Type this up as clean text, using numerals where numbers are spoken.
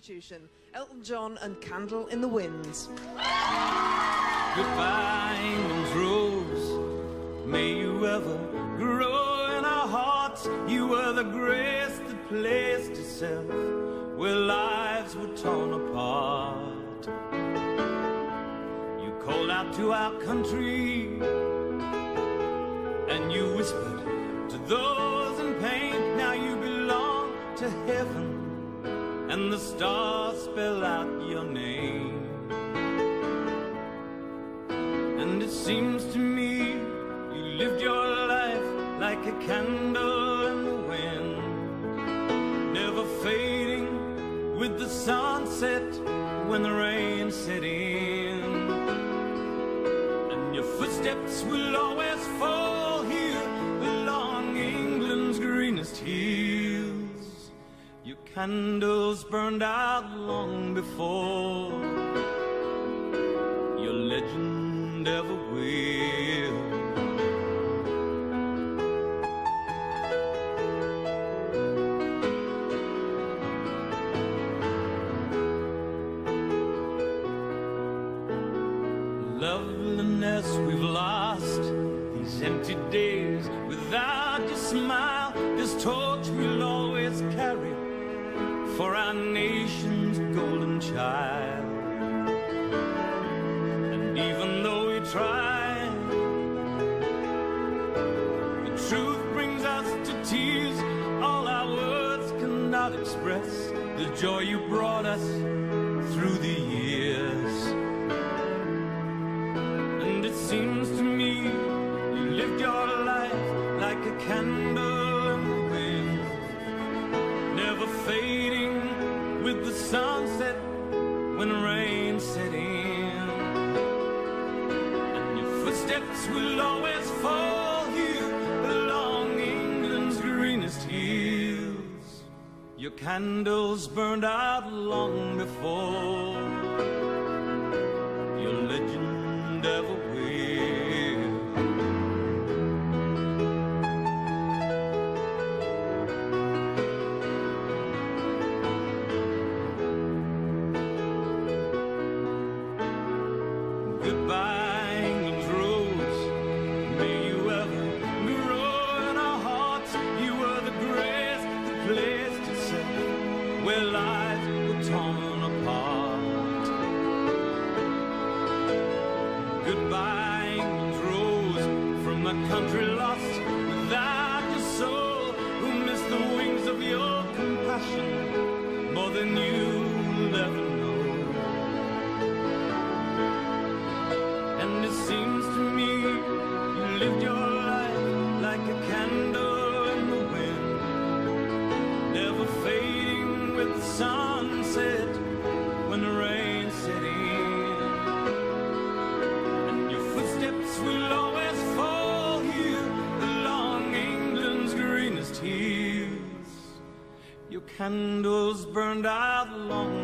Constitution, Elton John and Candle in the Wind. Goodbye, England's rose, may you ever grow in our hearts. You were the grace that placed itself where lives were torn apart. You called out to our country, and you whispered to those in pain. Now you belong to heaven, and the stars spell out your name. And it seems to me you lived your life like a candle in the wind, never fading with the sunset when the rain set in. And your footsteps will always fall here along England's greenest hills. Your candles burned out long before your legend ever will. Loveliness we've lost, these empty days without your smile. This torch we'll always carry for our nation's golden child. And even though we try, the truth brings us to tears. All our words cannot express the joy you brought us through the years. And it seems to me you lived your life like a candle in the wind, never fading with the sunset when the rain set in. And your footsteps will always fall here along England's greenest hills. Your candles burned out long before your legend ever will. Goodbye, England's rose, may you ever grow in our hearts. You were the grace that placed itself where lives were torn apart. Goodbye, England's rose, from a country lost without your soul, who missed the wings of your compassion more than you'll ever know. It seems to me you lived your life like a candle in the wind, never fading with the sunset when the rain set in. And your footsteps will always fall here along England's greenest hills. Your candles burned out long